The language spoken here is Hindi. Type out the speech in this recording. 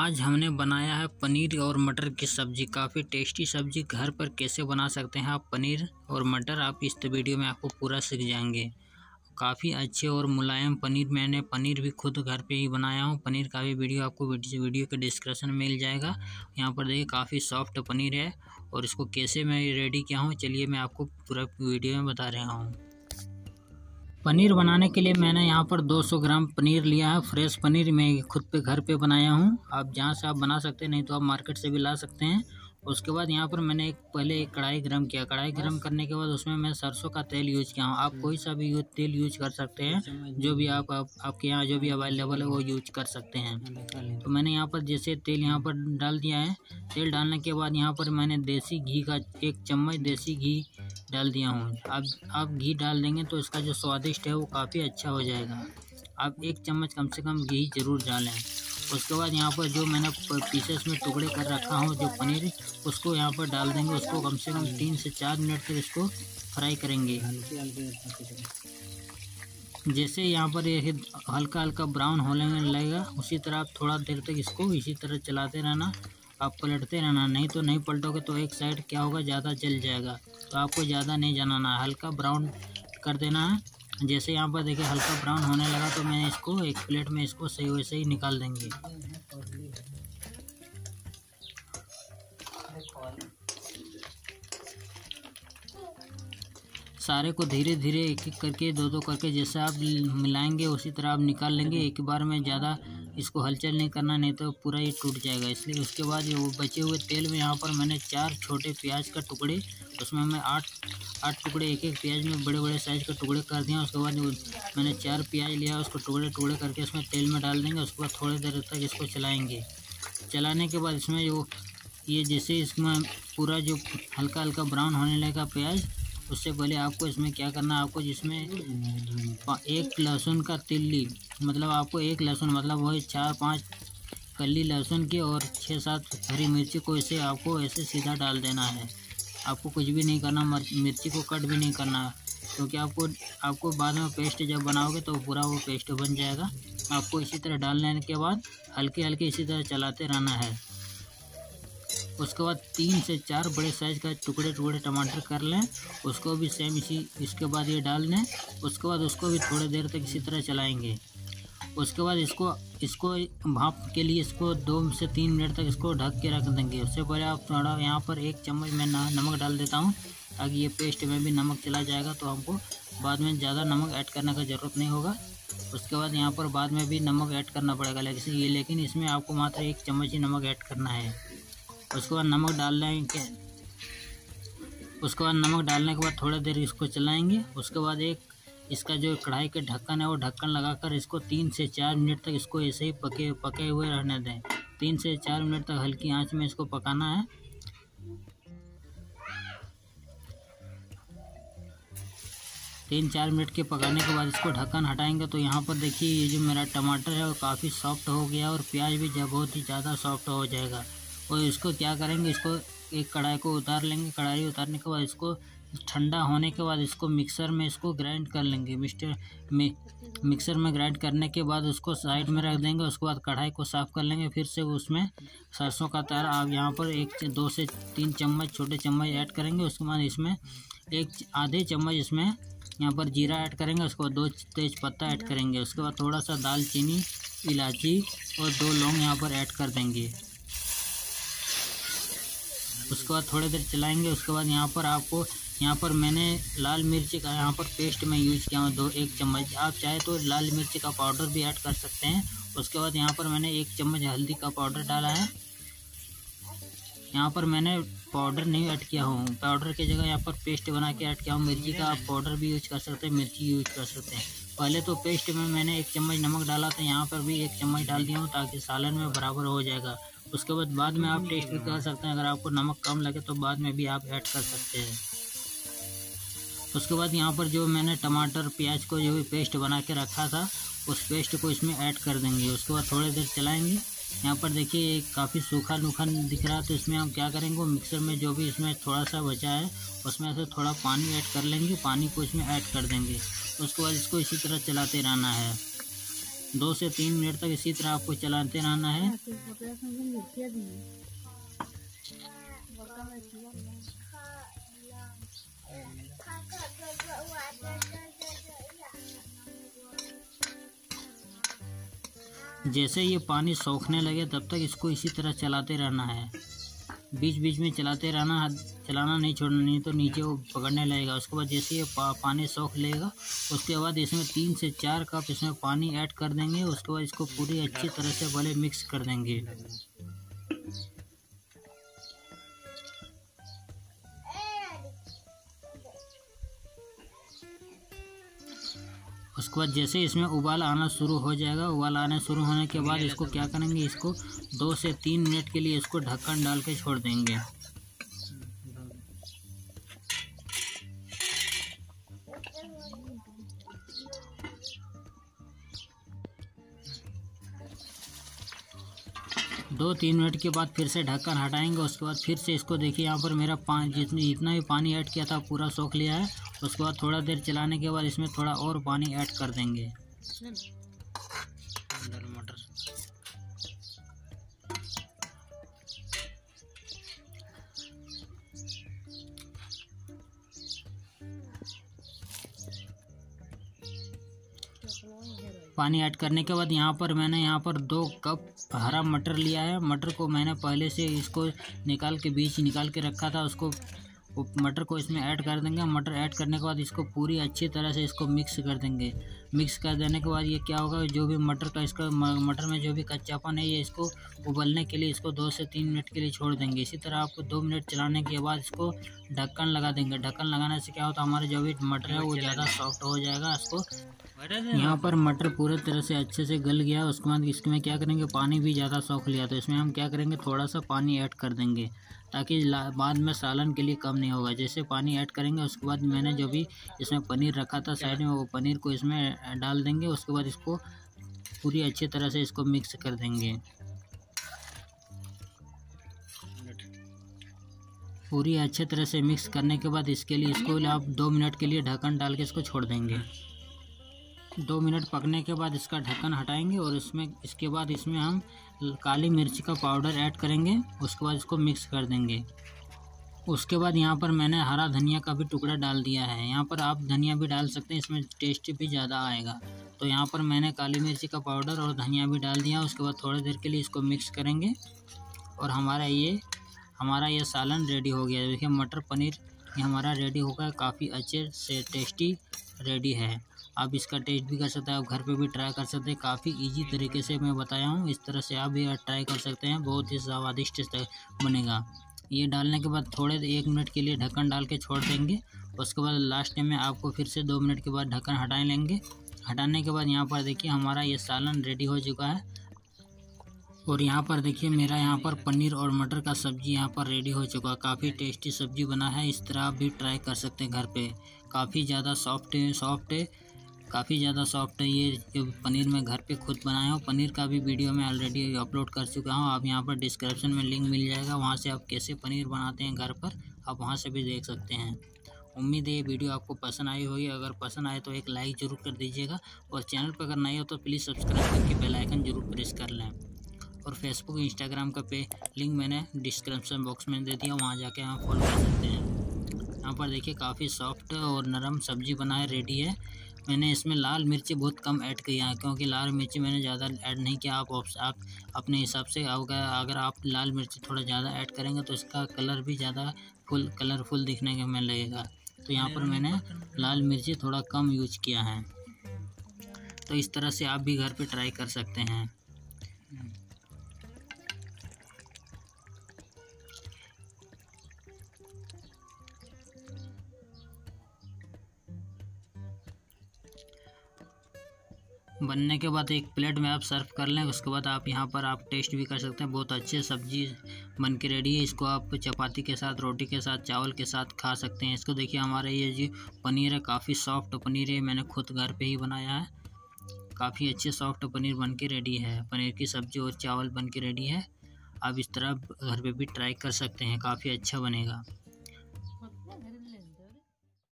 आज हमने बनाया है पनीर और मटर की सब्ज़ी। काफ़ी टेस्टी सब्ज़ी। घर पर कैसे बना सकते हैं आप पनीर और मटर, आप इस वीडियो में आपको पूरा सीख जाएंगे। काफ़ी अच्छे और मुलायम पनीर, मैंने पनीर भी खुद घर पे ही बनाया हूँ। पनीर का भी वीडियो आपको वीडियो के डिस्क्रिप्शन में मिल जाएगा। यहाँ पर देखिए काफ़ी सॉफ्ट पनीर है और इसको कैसे मैं रेडी किया हूँ, चलिए मैं आपको पूरा वीडियो में बता रहा हूँ। पनीर बनाने के लिए मैंने यहाँ पर 200 ग्राम पनीर लिया है। फ्रेश पनीर मैं खुद पे घर पे बनाया हूँ। आप जहाँ से आप बना सकते हैं, नहीं तो आप मार्केट से भी ला सकते हैं। उसके बाद यहाँ पर मैंने पहले एक कढ़ाई गर्म किया। कढ़ाई गर्म करने के बाद उसमें मैं सरसों का तेल यूज़ किया हूँ। आप कोई सा भी तेल यूज कर सकते हैं, जो भी आपके यहाँ जो भी अवेलेबल है वो यूज कर सकते हैं। तो मैंने यहाँ पर जैसे तेल यहाँ पर डाल दिया है। तेल डालने के बाद यहाँ पर मैंने देसी घी का 1 चम्मच देसी घी डाल दिया हूँ। आप घी डाल देंगे तो इसका जो स्वादिष्ट है वो काफ़ी अच्छा हो जाएगा। आप 1 चम्मच कम से कम घी ज़रूर डालें। उसके बाद यहाँ पर जो मैंने पीसेस में टुकड़े कर रखा हूँ जो पनीर, उसको यहाँ पर डाल देंगे। उसको कम से कम 3 से 4 मिनट तक इसको फ्राई करेंगे। जैसे यहाँ पर ये हल्का हल्का ब्राउन होने लगेगा, उसी तरह आप थोड़ा देर तक इसको इसी तरह चलाते रहना। आप पलटते रहना, नहीं तो नहीं पलटोगे तो एक साइड क्या होगा, ज़्यादा जल जाएगा। तो आपको ज़्यादा नहीं जलाना, हल्का ब्राउन कर देना है। जैसे यहाँ पर देखिए हल्का ब्राउन होने लगा तो मैंने इसको एक प्लेट में इसको सही वैसे ही निकाल देंगे। सारे को धीरे धीरे एक एक करके दो करके जैसे आप मिलाएंगे उसी तरह आप निकाल लेंगे। एक बार में ज़्यादा इसको हलचल नहीं करना, नहीं तो पूरा ही टूट जाएगा, इसलिए। उसके बाद ये वो बचे हुए तेल में यहाँ पर मैंने 4 छोटे प्याज का टुकड़े, उसमें मैं 8 टुकड़े एक प्याज में बड़े बड़े साइज़ के टुकड़े कर दिया। उसके बाद मैंने 4 प्याज लिया, उसको टुकड़े टुकड़े करके उसमें तेल में डाल देंगे। उसके बाद थोड़ी देर तक इसको चलाएँगे। चलाने के बाद इसमें जो ये जैसे इसमें पूरा जो हल्का हल्का ब्राउन होने लगेगा प्याज, उससे पहले आपको इसमें क्या करना है, आपको जिसमें 1 लहसुन का तिल्ली, मतलब आपको 1 लहसुन मतलब वही 4-5 कली लहसुन की और 6-7 हरी मिर्ची को इसे आपको ऐसे सीधा डाल देना है। आपको कुछ भी नहीं करना, मिर्ची को कट भी नहीं करना, क्योंकि आपको बाद में पेस्ट जब बनाओगे तो पूरा वो पेस्ट बन जाएगा। आपको इसी तरह डालने के बाद हल्के हल्के इसी तरह चलाते रहना है। उसके बाद 3 से 4 बड़े साइज़ का टुकड़े टुकड़े टमाटर कर लें, उसको भी सेम इसी इसके बाद ये डाल दें। उसके बाद उसको भी थोड़ी देर तक इसी तरह चलाएंगे। उसके बाद इसको भाप के लिए इसको 2 से 3 मिनट तक इसको ढक के रख देंगे। उससे पहले आप थोड़ा यहाँ पर 1 चम्मच में नमक डाल देता हूँ, ताकि ये पेस्ट में भी नमक चला जाएगा, तो हमको बाद में ज़्यादा नमक ऐड करने का ज़रूरत नहीं होगा। उसके बाद यहाँ पर बाद में भी नमक ऐड करना पड़ेगा, लेकिन इसमें आपको मात्र 1 चम्मच ही नमक ऐड करना है। उसके बाद नमक डाल लेंगे। उसके बाद नमक डालने के बाद थोड़ा देर इसको चलाएंगे। उसके बाद एक इसका जो कढ़ाई के ढक्कन है वो ढक्कन लगाकर इसको 3 से 4 मिनट तक इसको ऐसे ही पके हुए रहने दें। 3 से 4 मिनट तक हल्की आंच में इसको पकाना है। तीन चार मिनट के पकाने के बाद इसको ढक्कन हटाएंगे। तो यहाँ पर देखिए ये जो मेरा टमाटर है वो काफ़ी सॉफ्ट हो गया और प्याज भी जब बहुत ही ज़्यादा सॉफ्ट हो जाएगा। और इसको क्या करेंगे, इसको एक कढ़ाई को उतार लेंगे। कढ़ाई उतारने के बाद इसको ठंडा होने के बाद इसको मिक्सर में इसको ग्राइंड कर लेंगे। मिक्सर में ग्राइंड करने के बाद उसको साइड में रख देंगे। उसके बाद कढ़ाई को साफ़ कर लेंगे। फिर से उसमें सरसों का तेल आप यहाँ पर 1 से 2 से 3 चम्मच छोटे चम्मच ऐड करेंगे। उसके बाद इसमें 1 आधे चम्मच इसमें यहाँ पर जीरा ऐड करेंगे। उसके बाद 2 तेज़पत्ता ऐड करेंगे। उसके बाद थोड़ा सा दालचीनी, इलायची और 2 लौंग यहाँ पर ऐड कर देंगे। उसके बाद थोड़ी देर चलाएंगे। उसके बाद यहाँ पर आपको यहाँ पर मैंने लाल मिर्ची का यहाँ पर पेस्ट में यूज़ किया हूँ 1 चम्मच। आप चाहे तो लाल मिर्ची का पाउडर भी ऐड कर सकते हैं। उसके बाद यहाँ पर मैंने 1 चम्मच हल्दी का पाउडर डाला है। यहाँ पर मैंने पाउडर नहीं ऐड किया हूँ, पाउडर की जगह यहाँ पर पेस्ट बना के ऐड किया हूँ। मिर्ची का आप पाउडर भी यूज़ कर सकते हैं, मिर्ची यूज़ कर सकते हैं। पहले तो पेस्ट में मैंने 1 चम्मच नमक डाला था, यहाँ पर भी 1 चम्मच डाल दिया हूँ, ताकि सालन में बराबर हो जाएगा। उसके बाद में आप टेस्ट भी कर सकते हैं, अगर आपको नमक कम लगे तो बाद में भी आप ऐड कर सकते हैं। उसके बाद यहाँ पर जो मैंने टमाटर प्याज को जो भी पेस्ट बना के रखा था, उस पेस्ट को इसमें ऐड कर देंगे। उसके बाद थोड़ी देर चलाएंगे। यहाँ पर देखिए काफ़ी सूखा नूखा दिख रहा है, तो इसमें हम क्या करेंगे, मिक्सर में जो भी इसमें थोड़ा सा बचा है उसमें से थोड़ा पानी ऐड कर लेंगे। पानी को इसमें ऐड कर देंगे। उसके बाद इसको इसी तरह चलाते रहना है। 2 से 3 मिनट तक इसी तरह आपको चलाते रहना है। जैसे ये पानी सोखने लगे तब तक इसको इसी तरह चलाते रहना है, बीच बीच में चलाते रहना, चलाना नहीं छोड़ना, नहीं तो नीचे वो पकड़ने लगेगा। उसके बाद जैसे ये पानी सोख लेगा उसके बाद इसमें 3 से 4 कप इसमें पानी ऐड कर देंगे। उसके बाद इसको पूरी अच्छी तरह से भले मिक्स कर देंगे। उसके बाद जैसे इसमें उबाल आना शुरू हो जाएगा, उबाल आने शुरू होने के बाद इसको क्या करेंगे, इसको 2 से 3 मिनट के लिए इसको ढक्कन डाल के छोड़ देंगे। दो 3 मिनट के बाद फिर से ढक्कन हटाएंगे। उसके बाद फिर से इसको देखिए, यहाँ पर मेरा जितना भी पानी ऐड किया था पूरा सोख लिया है। उसके बाद थोड़ा देर चलाने के बाद इसमें थोड़ा और पानी ऐड कर देंगे। पानी ऐड करने के बाद यहाँ पर मैंने 2 कप हरा मटर लिया है। मटर को मैंने पहले से इसको निकाल के बीज निकाल के रखा था, उसको मटर को इसमें ऐड कर देंगे। मटर ऐड करने के बाद इसको पूरी अच्छी तरह से इसको मिक्स कर देंगे। मिक्स कर देने के बाद ये क्या होगा, जो भी मटर का इसका मटर में जो भी कच्चापन है ये इसको उबलने के लिए इसको 2 से 3 मिनट के लिए छोड़ देंगे। इसी तरह आपको 2 मिनट चलाने के बाद इसको ढक्कन लगा देंगे। ढक्कन लगाने से क्या होता है, हमारा जो भी मटर है वो ज़्यादा सॉफ्ट हो जाएगा। इसको यहाँ पर मटर पूरे तरह से अच्छे से गल गया। उसके बाद इसमें क्या करेंगे, पानी भी ज़्यादा सोख लिया तो इसमें हम क्या करेंगे, थोड़ा सा पानी ऐड कर देंगे ताकि बाद में सालन के लिए कम नहीं होगा। जैसे पानी ऐड करेंगे उसके बाद मैंने जो भी इसमें पनीर रखा था साइड में वो पनीर को इसमें डाल देंगे। उसके बाद इसको पूरी अच्छी तरह से इसको मिक्स कर देंगे। पूरी अच्छे तरह से मिक्स करने के बाद इसके लिए इसको आप 2 मिनट के लिए ढक्कन डाल के इसको छोड़ देंगे। 2 मिनट पकने के बाद इसका ढक्कन हटाएंगे और इसमें इसके बाद इसमें हम काली मिर्च का पाउडर ऐड करेंगे। उसके बाद इसको मिक्स कर देंगे। उसके बाद यहाँ पर मैंने हरा धनिया का भी टुकड़ा डाल दिया है। यहाँ पर आप धनिया भी डाल सकते हैं, इसमें टेस्ट भी ज़्यादा आएगा। तो यहाँ पर मैंने काली मिर्ची का पाउडर और धनिया भी डाल दिया। उसके बाद थोड़ी देर के लिए इसको मिक्स करेंगे और हमारा ये सालन रेडी हो गया। देखिए मटर पनीर ये हमारा रेडी होगा, काफ़ी अच्छे से टेस्टी रेडी है। आप इसका टेस्ट भी कर सकते हैं, आप घर पे भी ट्राई कर सकते हैं। काफ़ी इजी तरीके से मैं बताया हूँ, इस तरह से आप भी ट्राई कर सकते हैं, बहुत ही स्वादिष्ट बनेगा। ये डालने के बाद थोड़े 1 मिनट के लिए ढक्कन डाल के छोड़ देंगे। उसके बाद लास्ट में आपको फिर से 2 मिनट के बाद ढक्कन हटा लेंगे। हटाने के बाद यहाँ पर देखिए हमारा ये सालन रेडी हो चुका है। और यहाँ पर देखिए मेरा यहाँ पर पनीर और मटर का सब्जी यहाँ पर रेडी हो चुका है। काफ़ी टेस्टी सब्जी बना है, इस तरह आप भी ट्राई कर सकते हैं घर पे। काफ़ी ज़्यादा सॉफ्ट है ये जो पनीर मैं घर पे खुद बनाया हूँ। पनीर का भी वीडियो मैं ऑलरेडी अपलोड कर चुका हूँ, आप यहाँ पर डिस्क्रिप्शन में लिंक मिल जाएगा, वहाँ से आप कैसे पनीर बनाते हैं घर पर आप वहाँ से भी देख सकते हैं। उम्मीद है ये वीडियो आपको पसंद आई होगी, अगर पसंद आए तो एक लाइक ज़रूर कर दीजिएगा और चैनल पर अगर नए हो तो प्लीज़ सब्सक्राइब करके बेल आइकन जरूर प्रेस कर लें। और फेसबुक इंस्टाग्राम का पे लिंक मैंने डिस्क्रिप्शन बॉक्स में दे दिया, वहाँ जाके आप फॉलो कर सकते हैं। यहाँ पर देखिए काफ़ी सॉफ्ट और नरम सब्जी बना है, रेडी है। मैंने इसमें लाल मिर्ची बहुत कम ऐड किया है क्योंकि लाल मिर्ची मैंने ज़्यादा ऐड नहीं किया। आप अपने हिसाब से अगर आप लाल मिर्ची थोड़ा ज़्यादा ऐड करेंगे तो इसका कलर भी ज़्यादा कलरफुल दिखने के में लगेगा। तो यहाँ पर मैंने लाल मिर्ची थोड़ा कम यूज किया है। तो इस तरह से आप भी घर पर ट्राई कर सकते हैं। बनने के बाद एक प्लेट में आप सर्व कर लें। उसके बाद आप यहाँ पर आप टेस्ट भी कर सकते हैं। बहुत अच्छी सब्जी बन के रेडी है। इसको आप चपाती के साथ, रोटी के साथ, चावल के साथ खा सकते हैं। इसको देखिए हमारा ये जो पनीर है काफ़ी सॉफ्ट पनीर है, मैंने खुद घर पे ही बनाया है। काफ़ी अच्छे सॉफ्ट पनीर बन के रेडी है, पनीर की सब्ज़ी और चावल बन के रेडी है। आप इस तरह घर पर भी ट्राई कर सकते हैं, काफ़ी अच्छा बनेगा।